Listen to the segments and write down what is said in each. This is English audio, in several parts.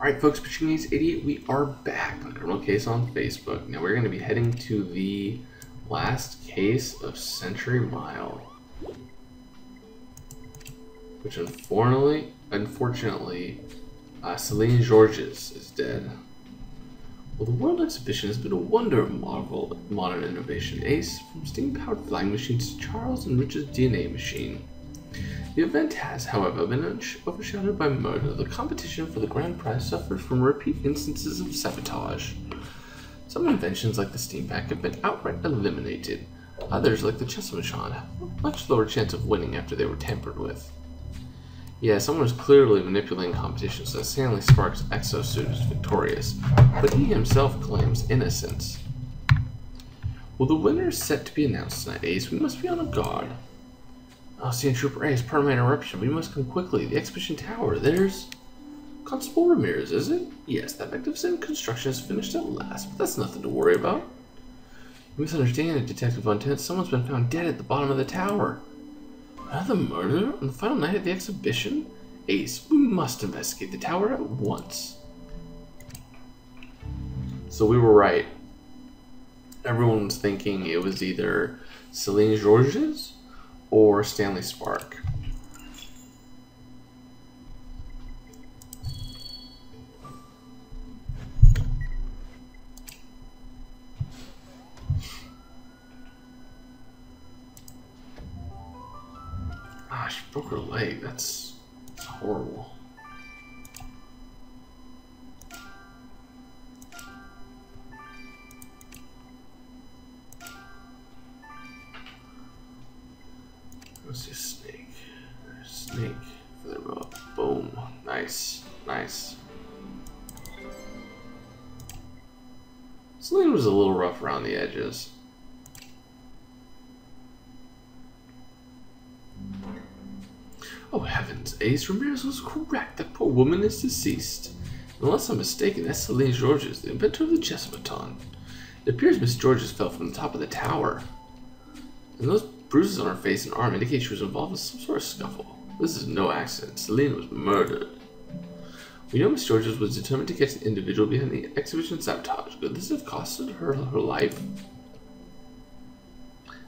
Alright folks, Pitching Ace88, we are back on Criminal Case on Facebook. Now we're going to be heading to the last case of Century Mile, which unfortunately, Céline Georges is dead. Well, the World Exhibition has been a wonder of modern innovation, Ace, from steam-powered flying machines to Charles and Richard's DNA machine. The event has, however, been overshadowed by murder. The competition for the grand prize suffered from repeat instances of sabotage. Some inventions, like the steam pack, have been outright eliminated. Others, like the chess machine, have a much lower chance of winning after they were tampered with. Yeah, someone is clearly manipulating competition so that Stanley Spark's exosuit is victorious, but he himself claims innocence. Well, the winner is set to be announced tonight, Ace. We must be on our guard. Oh, Sand Trooper Ace, pardon my interruption. We must come quickly. The Exhibition Tower, there's... Constable Ramirez, is it? Yes, that magnificent construction is finished at last, but that's nothing to worry about. You misunderstand it, Detective VonTenet. Someone's been found dead at the bottom of the tower. Another murder on the final night of the exhibition? Ace, we must investigate the tower at once. So we were right. Everyone was thinking it was either Céline Georges or Stanley Spark. She broke her leg. That's horrible. Let's see a snake. There's a snake. Feather boa. Boom. Nice. Nice. Celine was a little rough around the edges. Oh heavens, Ace, Ramirez was correct. That poor woman is deceased. Unless I'm mistaken, that's Céline Georges, the inventor of the chess baton. It appears Miss Georges fell from the top of the tower. And those bruises on her face and arm indicate she was involved in some sort of scuffle. This is no accident. Céline was murdered. We know Miss Georges was determined to catch the individual behind the exhibition sabotage. Could this have costed her life?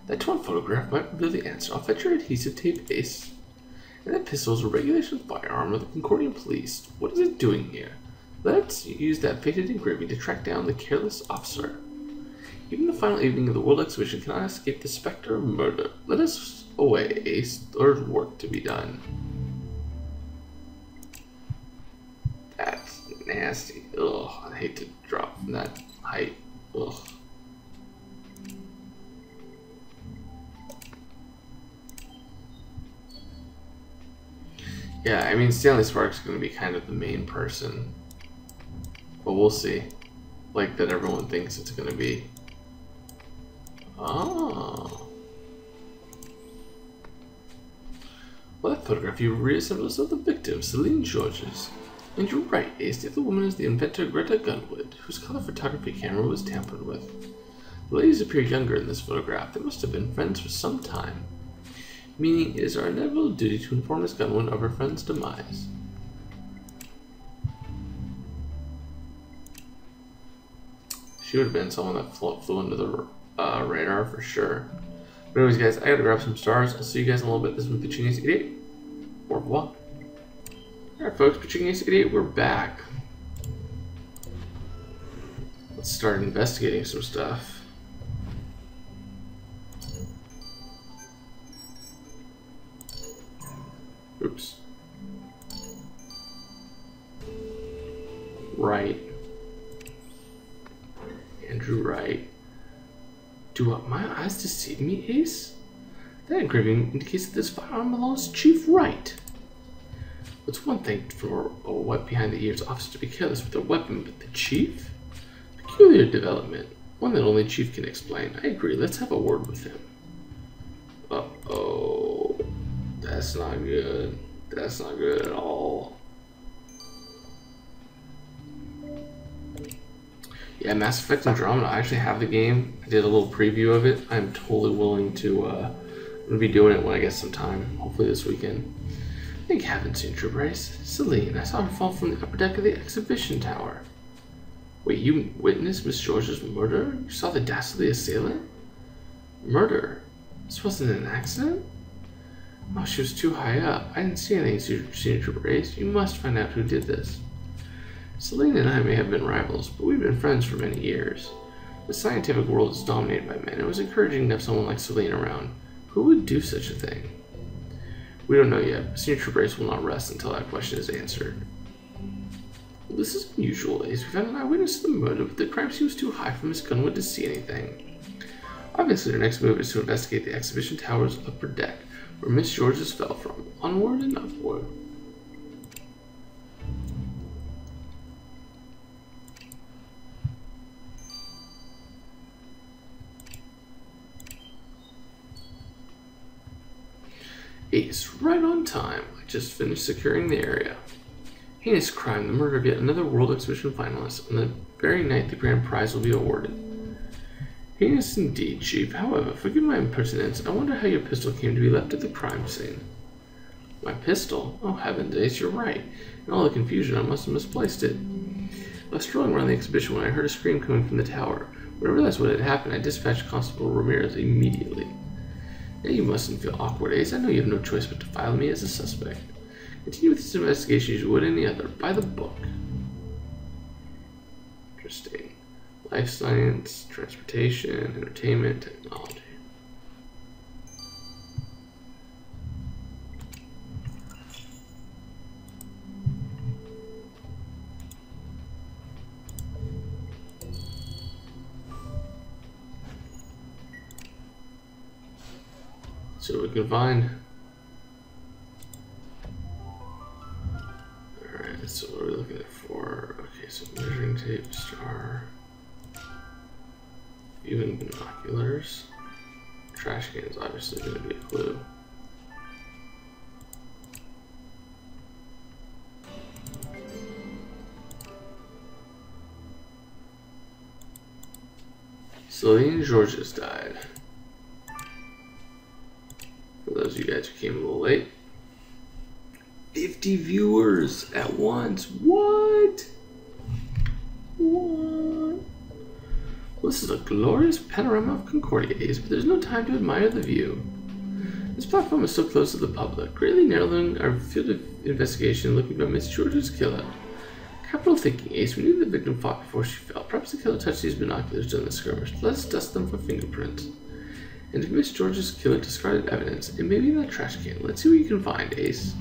That torn photograph might reveal the answer. I'll fetch your adhesive tape, Ace. And that pistol is a regulation firearm of the Concordia police. What is it doing here? Let's use that faded engraving to track down the careless officer. Even the final evening of the World Exhibition cannot escape the specter of murder. Let us away, Ace. There's work to be done. That's nasty. Ugh, I hate to drop from that height. Ugh. Yeah, I mean, Stanley Spark's going to be kind of the main person. But we'll see. Like, that everyone thinks it's going to be. Oh. Well, that photograph you reassembles of the victim, Céline Georges. And you're right, Ace, if the woman is the inventor Greta Gunwood, whose color photography camera was tampered with. The ladies appear younger in this photograph. They must have been friends for some time. Meaning it is our inevitable duty to inform Miss Gunwood of her friend's demise. She would have been someone that flew under the radar for sure. But anyways guys, I gotta grab some stars. I'll see you guys in a little bit. This has been Pitching Ace88. Au revoir. Alright folks, Pitching Ace88, we're back. Let's start investigating some stuff. Oops. Right. Andrew Wright. Do my eyes deceive me, Ace? That engraving indicates that this firearm belongs to Chief Wright. It's one thing for a white behind the ears officer to be careless with their weapon, but the Chief? Peculiar development. One that only Chief can explain. I agree. Let's have a word with him. Uh-oh. That's not good. That's not good at all. Yeah, Mass Effect Andromeda. I actually have the game. I did a little preview of it. I'm totally willing to I'm gonna be doing it when I get some time. Hopefully this weekend. Big heavens, Andrew Bryce. Celine, I saw her fall from the upper deck of the Exhibition Tower. Wait, you witnessed Miss George's murder? You saw the dastardly assailant? Murder? This wasn't an accident? Oh, she was too high up. I didn't see anything, Andrew Bryce. You must find out who did this. Celine and I may have been rivals, but we've been friends for many years. The scientific world is dominated by men. It was encouraging to have someone like Celine around. Who would do such a thing? We don't know yet, but Senator Brace will not rest until that question is answered. Well, this is unusual, Ace. We found an eyewitness to the motive, but the crime seems too high for Miss Gunwood to see anything. Obviously, our next move is to investigate the Exhibition Tower's upper deck, where Miss Georges fell from, onward and upward. Ace, right on time. I just finished securing the area. Heinous crime, the murder of yet another World Exhibition finalist. On the very night the grand prize will be awarded. Heinous indeed, Chief. However, forgive my impertinence. I wonder how your pistol came to be left at the crime scene. My pistol? Oh heavens, Ace, you're right. In all the confusion, I must have misplaced it. I was strolling around the exhibition when I heard a scream coming from the tower. When I realized what had happened, I dispatched Constable Ramirez immediately. Now you mustn't feel awkward, Ace. I know you have no choice but to file me as a suspect. Continue with this investigation as you would any other, by the book. Interesting. Life science, transportation, entertainment, technology. So we can find. Alright, so what are we looking for? Okay, so measuring tape, star, even binoculars. Trash can is obviously going to be a clue. Céline Georges died. For those of you guys who came a little late, 50 viewers at once. What? What? Well, this is a glorious panorama of Concordia, but there's no time to admire the view. This platform is so close to the public, greatly narrowing our field of investigation looking for Miss George's killer. Capital thinking, Ace. We knew the victim fought before she fell. Perhaps the killer touched these binoculars during the skirmish. Let's dust them for fingerprints. And if Miss George's killer discarded evidence, it may be in that trash can. Let's see what you can find, Ace.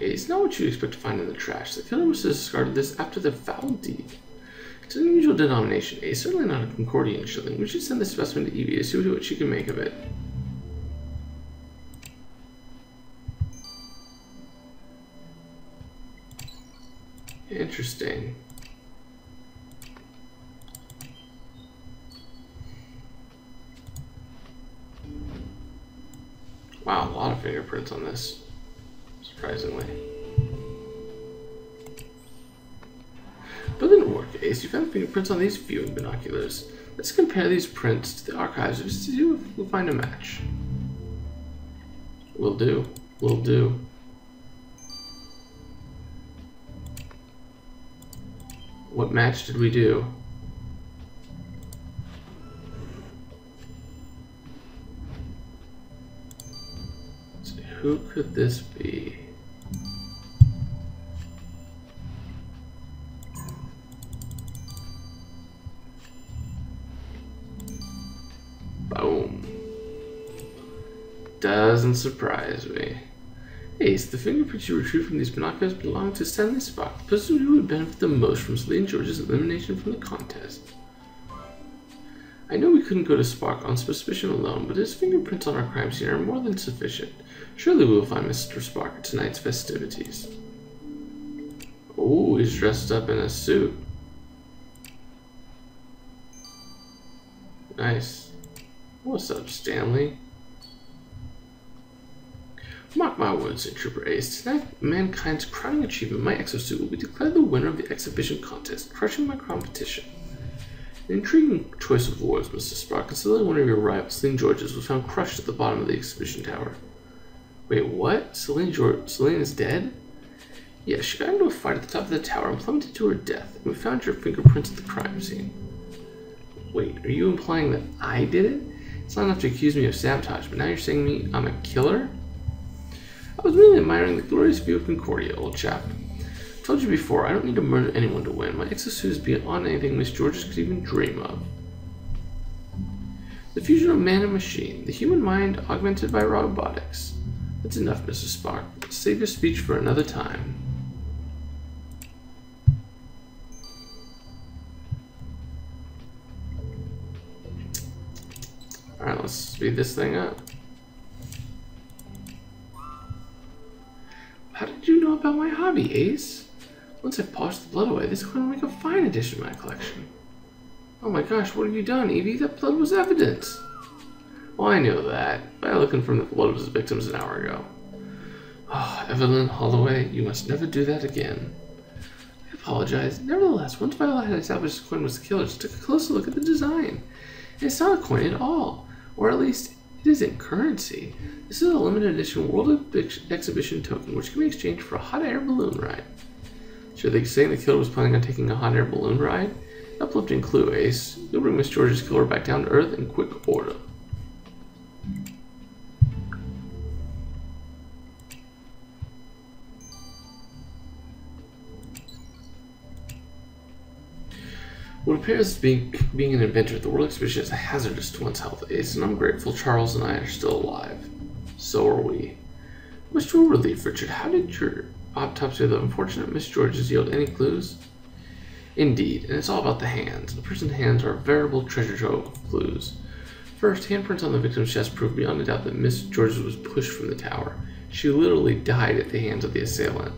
It's not what you expect to find in the trash. The killer must have discarded this after the foul deed. It's an unusual denomination, Ace. Certainly not a Concordian shilling. We should send this specimen to Evie to see what she can make of it. Interesting. Wow, a lot of fingerprints on this. Surprisingly. Brilliant work, Ace. You found fingerprints on these viewing binoculars. Let's compare these prints to the archives to see if we'll find a match. Will do. Will do. What match did we do? So who could this be? Doesn't surprise me. Ace, the fingerprints you retrieved from these binoculars belong to Stanley Spark, the person who would benefit the most from Celine George's elimination from the contest. I know we couldn't go to Spark on suspicion alone, but his fingerprints on our crime scene are more than sufficient. Surely we will find Mr. Spark at tonight's festivities. Oh, he's dressed up in a suit. Nice. What's up, Stanley? Mark my words, said Trooper Ace. Tonight, mankind's crowning achievement, my exosuit, will be declared the winner of the exhibition contest, crushing my competition. An intriguing choice of words, Mr. Spark, considering one of your rivals, Céline Georges, was found crushed at the bottom of the exhibition tower. Wait, what? Céline is dead? Yes, she got into a fight at the top of the tower and plummeted to her death, and we found your fingerprints at the crime scene. Wait, are you implying that I did it? It's not enough to accuse me of sabotage, but now you're saying me I'm a killer? I was really admiring the glorious view of Concordia, old chap. I told you before, I don't need to murder anyone to win. My exosuit is beyond anything Miss Georges could even dream of. The fusion of man and machine, the human mind augmented by robotics. That's enough, Mrs. Spark. Save your speech for another time. Alright, let's speed this thing up. How did you know about my hobby, Ace? Once I've polished the blood away, this coin will make a fine addition to my collection. Oh my gosh, what have you done, Evie? That blood was evidence. Well, I knew that, by looking from the blood of his victims an hour ago. Oh, Evelyn Holloway, you must never do that again. I apologize. Nevertheless, once Viola had established the coin was the killer, she took a closer look at the design. And it's not a coin at all, or at least it isn't currency. This is a limited edition World Exhibition token, which can be exchanged for a hot air balloon ride. So they say the killer was planning on taking a hot air balloon ride? Uplifting clue, Ace. You'll bring Miss George's killer back down to Earth in quick order. What appears to be being an adventure at the World Exhibition is hazardous to one's health, Ace, and I'm grateful Charles and I are still alive. So are we. Much to our relief, Richard, how did your autopsy of the unfortunate Miss Georges yield any clues? Indeed, and it's all about the hands. A person's hands are a veritable treasure trove of clues. First, handprints on the victim's chest prove beyond a doubt that Miss Georges was pushed from the tower. She literally died at the hands of the assailant.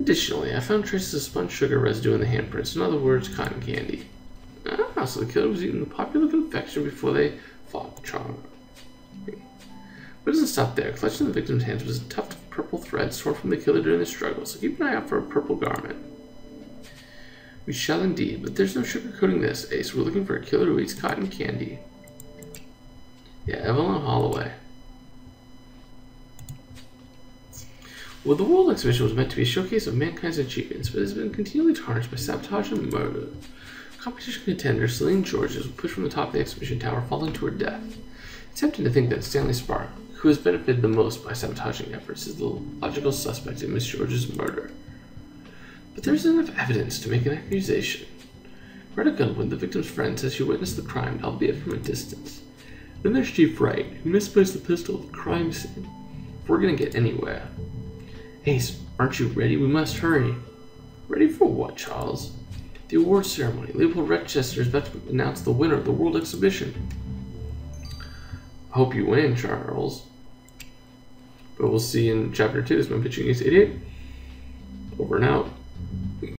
Additionally, I found traces of spun sugar residue in the handprints, in other words, cotton candy. Ah, so the killer was eating the popular confection before they fought Charles. But it doesn't stop there. Clutched in the victim's hands was a tuft of purple thread torn from the killer during the struggle, so keep an eye out for a purple garment. We shall indeed, but there's no sugarcoating this, Ace. We're looking for a killer who eats cotton candy. Yeah, Evelyn Holloway. Well, the World Exhibition was meant to be a showcase of mankind's achievements, but it has been continually tarnished by sabotage and murder. Competition contender Céline Georges was pushed from the top of the exhibition tower, falling to her death. It's tempting to think that Stanley Spark, who has benefited the most by sabotaging efforts, is the logical suspect in Miss Georges' murder. But there isn't enough evidence to make an accusation. Greta Gunwood, the victim's friend, says she witnessed the crime, albeit from a distance. Then there's Chief Wright, who misplaced the pistol at the crime scene. If we're going to get anywhere... Ace, aren't you ready? We must hurry. Ready for what, Charles? The awards ceremony. Liverpool Rochester is about to announce the winner of the World Exhibition. I hope you win, Charles. But we'll see in Chapter 2. This has been Pitching Ace88. Over and out.